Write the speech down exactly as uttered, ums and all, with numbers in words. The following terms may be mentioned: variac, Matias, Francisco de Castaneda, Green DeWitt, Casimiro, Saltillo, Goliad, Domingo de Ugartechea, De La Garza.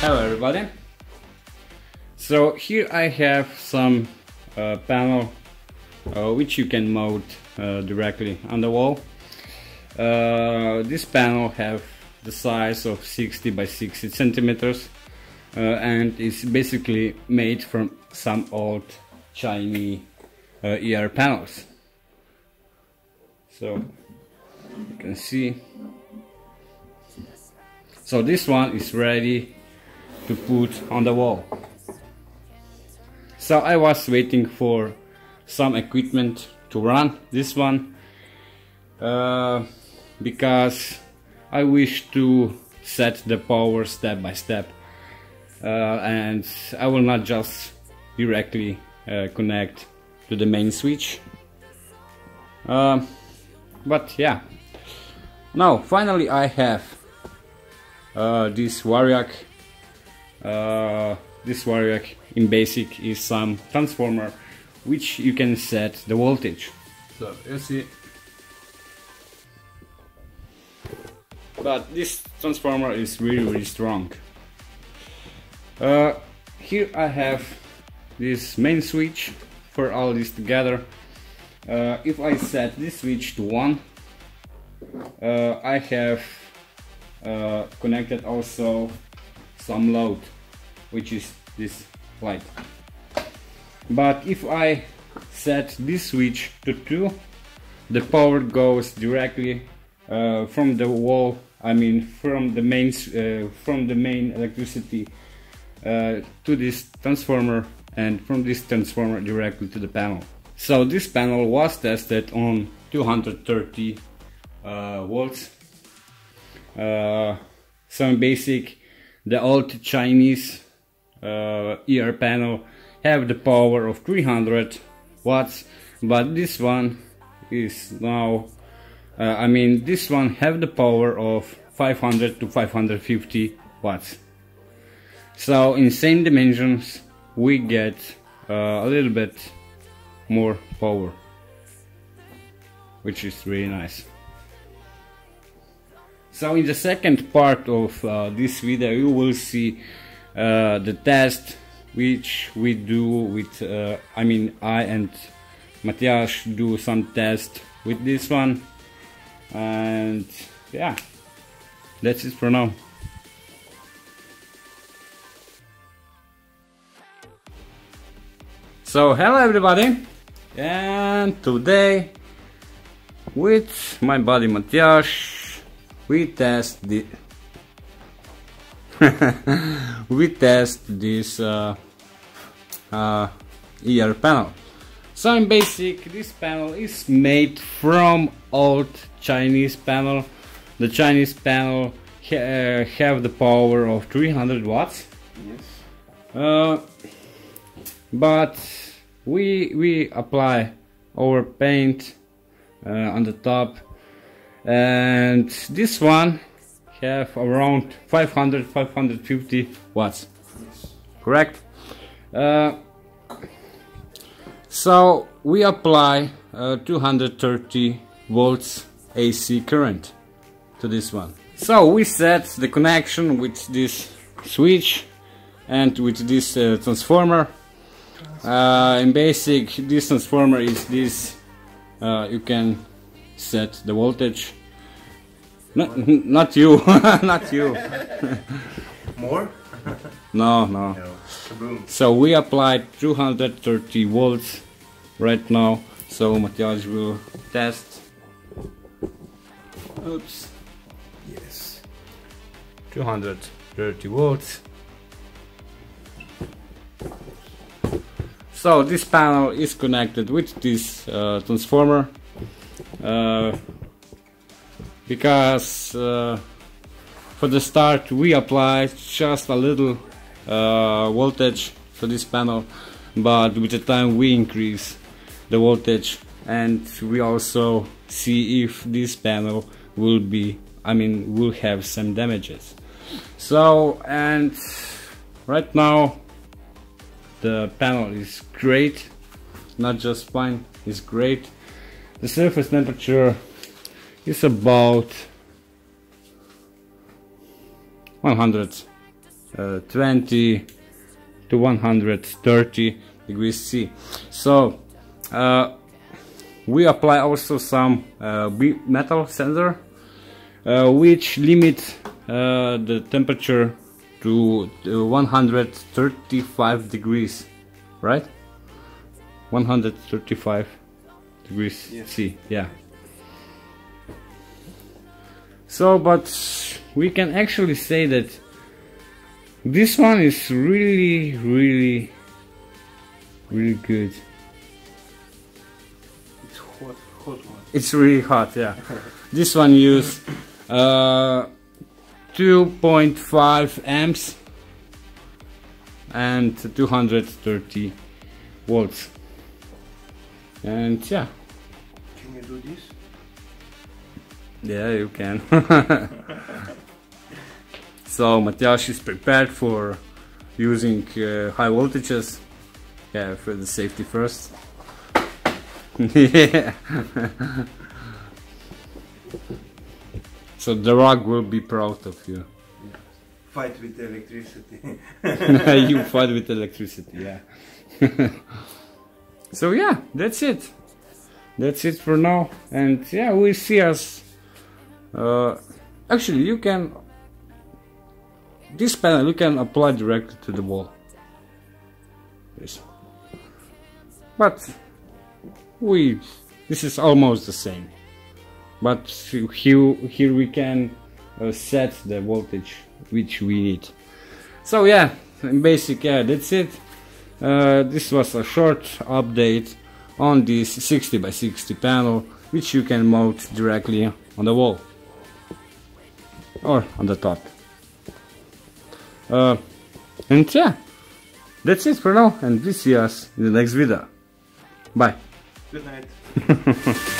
Hello everybody. So here I have some uh, panel uh, which you can mount uh, directly on the wall. Uh, this panel have the size of sixty by sixty centimeters uh, and it's basically made from some old Chinese uh, E R panels. So you can see. So this one is ready to put on the wall. So I was waiting for some equipment to run this one uh, because I wish to set the power step by step uh, and I will not just directly uh, connect to the main switch. Uh, but yeah, now finally I have uh, this variac. Uh, this variac in basic is some transformer which you can set the voltage. So you see, but this transformer is really really strong. Uh, here I have this main switch for all this together. Uh, if I set this switch to one, uh, I have uh, connected also some load, which is this light. But if I set this switch to two, the power goes directly uh, from the wall, I mean from the main uh, from the main electricity uh, to this transformer, and from this transformer directly to the panel. So this panel was tested on two hundred thirty uh, volts. Uh, some basic, the old Chinese uh, E R panel have the power of three hundred watts, but this one is now, uh, I mean this one have the power of five hundred to five hundred fifty watts. So in same dimensions we get uh, a little bit more power, which is really nice. So in the second part of uh, this video you will see uh, the test which we do with, uh, I mean I and Matias do some test with this one, and yeah, that's it for now. So hello everybody, and today with my buddy Matias we test the we test this uh, uh, E R panel. So in basic, this panel is made from old Chinese panel. The Chinese panel ha uh, have the power of three hundred watts. Yes. Uh, but we we apply our paint uh, on the top. And this one have around five hundred to five hundred fifty watts, correct? Uh, so we apply uh, two hundred thirty volts A C current to this one. So we set the connection with this switch and with this uh, transformer. Uh, in basic, this transformer is this, uh, you can set the voltage. Not, not you, not you. More? No, no. no. So we applied two hundred thirty volts right now. So Matias will test. Oops. Yes. two hundred thirty volts. So this panel is connected with this uh, transformer. Uh, because uh, for the start we applied just a little uh, voltage to this panel, but with the time we increase the voltage, and we also see if this panel will be, I mean will have some damages. So, and right now the panel is great, not just fine, it's great. The surface temperature is about 100 uh, twenty to one hundred thirty degrees C. So uh, we apply also some uh, metal sensor, uh, which limits uh, the temperature to one hundred thirty-five degrees, right? one hundred thirty-five degrees, yes. C, yeah. So, but we can actually say that this one is really, really, really good. It's hot, hot one. It's really hot, yeah. This one used uh, two point five amps and two hundred thirty volts. And yeah. Can you do this? Yeah, you can. So Matias is prepared for using uh, high voltages. Yeah, for the safety first. Yeah. So the rock will be proud of you. Yeah. Fight with electricity. You fight with electricity, yeah. So yeah, that's it. That's it for now. And yeah, we'll see us. Uh, actually, you can this panel you can apply directly to the wall. Yes. But we this is almost the same. But here here we can uh, set the voltage which we need. So yeah, in basic, yeah, that's it. Uh, this was a short update on this sixty by sixty panel, which you can mount directly on the wall. Or on the top. Uh, and yeah, that's it for now, and we see us in the next video. Bye. Good night.